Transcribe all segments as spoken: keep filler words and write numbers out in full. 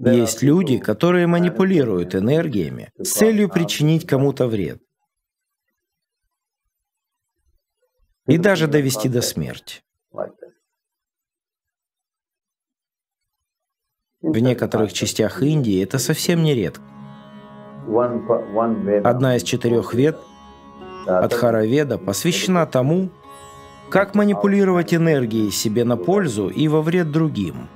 Есть люди, которые манипулируют энергиями с целью причинить кому-то вред и даже довести до смерти. В некоторых частях Индии это совсем не редко. Одна из четырех вед, Атхарваведа, посвящена тому, как манипулировать энергией себе на пользу и во вред другим.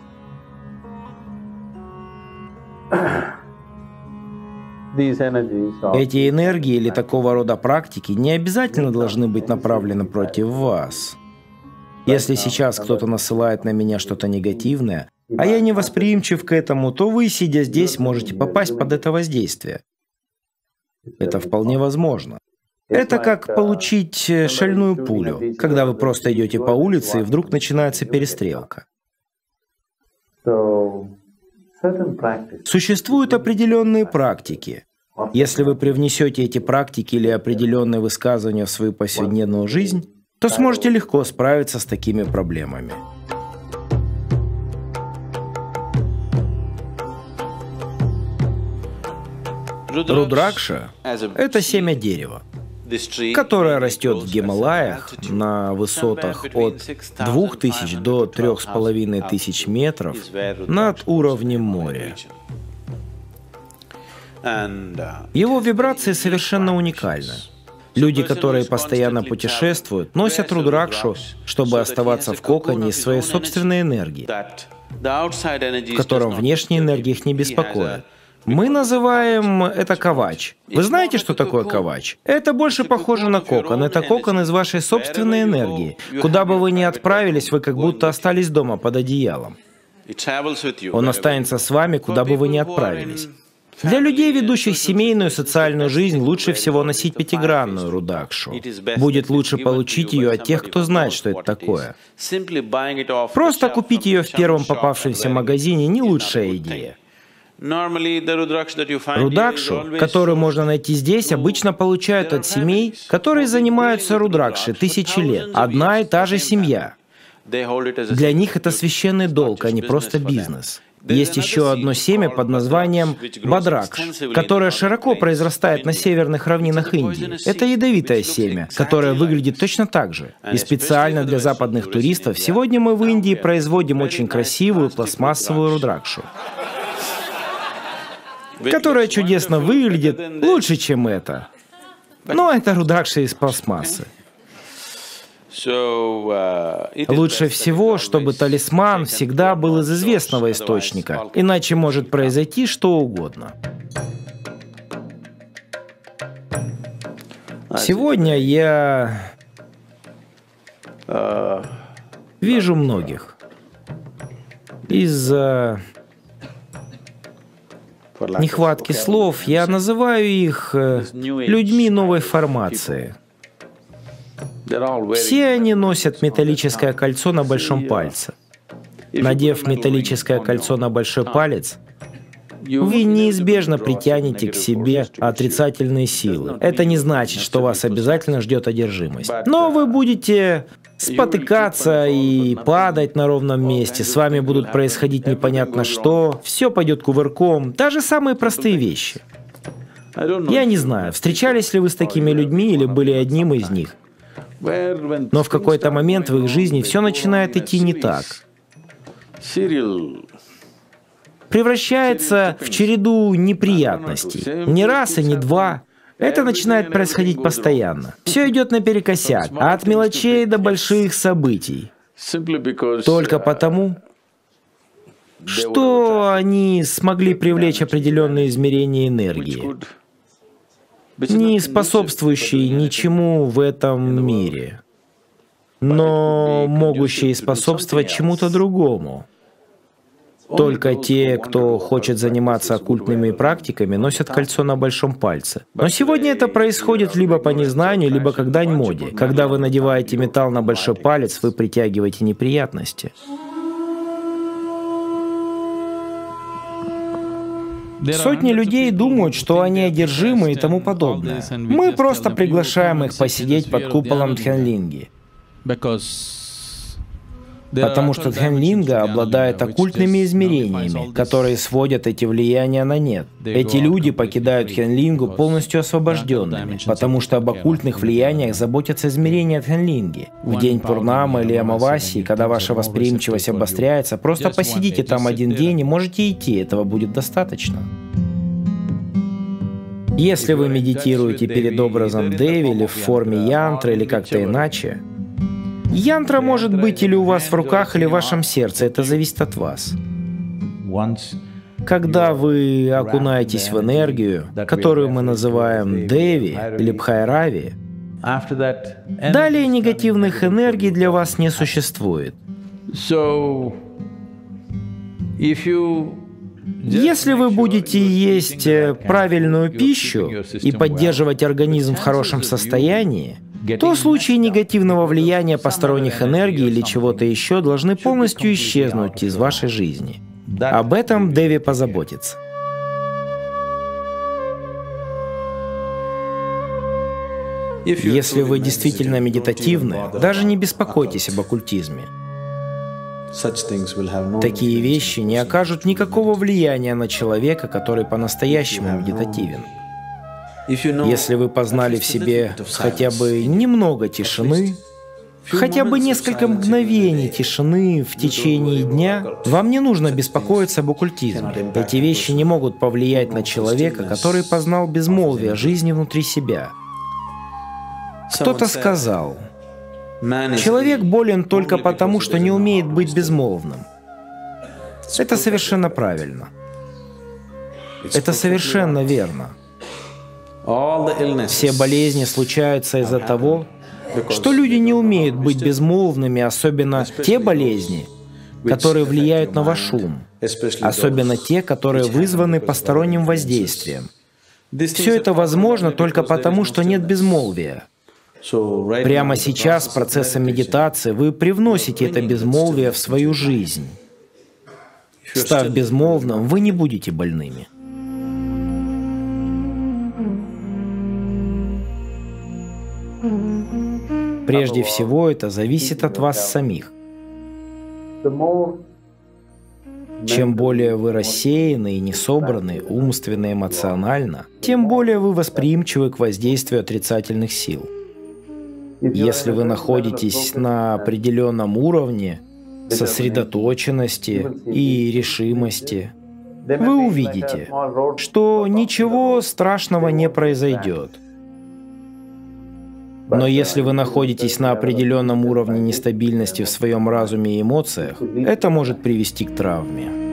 Эти энергии или такого рода практики не обязательно должны быть направлены против вас. Если сейчас кто-то насылает на меня что-то негативное, а я не восприимчив к этому, то вы, сидя здесь, можете попасть под это воздействие. Это вполне возможно. Это как получить шальную пулю, когда вы просто идете по улице, и вдруг начинается перестрелка. Существуют определенные практики. Если вы привнесете эти практики или определенные высказывания в свою повседневную жизнь, то сможете легко справиться с такими проблемами. Рудракша – это семя дерева, которое растет в Гималаях на высотах от двух тысяч до трёх с половиной тысяч метров над уровнем моря. Его вибрации совершенно уникальны. Люди, которые постоянно путешествуют, носят рудракшу, чтобы оставаться в коконе из своей собственной энергии, в котором внешняя энергия их не беспокоит. Мы называем это кавач. Вы знаете, что такое кавач? Это больше похоже на кокон. Это кокон из вашей собственной энергии. Куда бы вы ни отправились, вы как будто остались дома под одеялом. Он останется с вами, куда бы вы ни отправились. Для людей, ведущих семейную социальную жизнь, лучше всего носить пятигранную рудракшу. Будет лучше получить ее от тех, кто знает, что это такое. Просто купить ее в первом попавшемся магазине – не лучшая идея. Рудракшу, которую можно найти здесь, обычно получают от семей, которые занимаются рудракшей тысячи лет. Одна и та же семья. Для них это священный долг, а не просто бизнес. Есть еще одно семя под названием Бадракш, которое широко произрастает на северных равнинах Индии. Это ядовитое семя, которое выглядит точно так же. И специально для западных туристов сегодня мы в Индии производим очень красивую пластмассовую рудракшу, которая чудесно выглядит, лучше, чем это. Но это рудракша из пластмассы. Лучше всего, чтобы талисман всегда был из известного источника, иначе может произойти что угодно. Сегодня я вижу многих из-за нехватки слов, я называю их людьми новой формации. Все они носят металлическое кольцо на большом пальце. Надев металлическое кольцо на большой палец, вы неизбежно притянете к себе отрицательные силы. Это не значит, что вас обязательно ждет одержимость. Но вы будете спотыкаться и падать на ровном месте, с вами будут происходить непонятно что, все пойдет кувырком, даже самые простые вещи. Я не знаю, встречались ли вы с такими людьми или были одним из них, но в какой-то момент в их жизни все начинает идти не так. Превращается в череду неприятностей, не раз и не два. Это начинает происходить постоянно. Все идет наперекосяк, от мелочей до больших событий. Только потому, что они смогли привлечь определенные измерения энергии, не способствующие ничему в этом мире, но могущие способствовать чему-то другому. Только те, кто хочет заниматься оккультными практиками, носят кольцо на большом пальце. Но сегодня это происходит либо по незнанию, либо как дань моде. Когда вы надеваете металл на большой палец, вы притягиваете неприятности. Сотни людей думают, что они одержимы и тому подобное. Мы просто приглашаем их посидеть под куполом Тханлинги. потому что Тханлинга обладает оккультными измерениями, которые сводят эти влияния на нет. Эти люди покидают Тханлингу полностью освобожденными, потому что об оккультных влияниях заботятся измерения Тханлинги. В день Пурнамы или Амаваси, когда ваша восприимчивость обостряется, просто посидите там один день и можете идти, этого будет достаточно. Если вы медитируете перед образом Деви или в форме янтры, или как-то иначе, янтра может быть или у вас в руках, или в вашем сердце, это зависит от вас. Когда вы окунаетесь в энергию, которую мы называем Деви или Бхайрави, далее негативных энергий для вас не существует. Если вы будете есть правильную пищу и поддерживать организм в хорошем состоянии, то случаи негативного влияния посторонних энергий или чего-то еще должны полностью исчезнуть из вашей жизни. Об этом Деви позаботится. Если вы действительно медитативны, даже не беспокойтесь об оккультизме. Такие вещи не окажут никакого влияния на человека, который по-настоящему медитативен. Если вы познали в себе хотя бы немного тишины, хотя бы несколько мгновений тишины в течение дня, вам не нужно беспокоиться об оккультизме. Эти вещи не могут повлиять на человека, который познал безмолвие жизни внутри себя. Кто-то сказал: человек болен только потому, что не умеет быть безмолвным. Это совершенно правильно. Это совершенно верно. Все болезни случаются из-за того, что люди не умеют быть безмолвными, особенно те болезни, которые влияют на ваш ум, особенно те, которые вызваны посторонним воздействием. Все это возможно только потому, что нет безмолвия. Прямо сейчас, процессом медитации, вы привносите это безмолвие в свою жизнь. Став безмолвным, вы не будете больными. Прежде всего, это зависит от вас самих. Чем более вы рассеяны и не собраны умственно и эмоционально, тем более вы восприимчивы к воздействию отрицательных сил. Если вы находитесь на определенном уровне сосредоточенности и решимости, вы увидите, что ничего страшного не произойдет. Но если вы находитесь на определенном уровне нестабильности в своем разуме и эмоциях, это может привести к травме.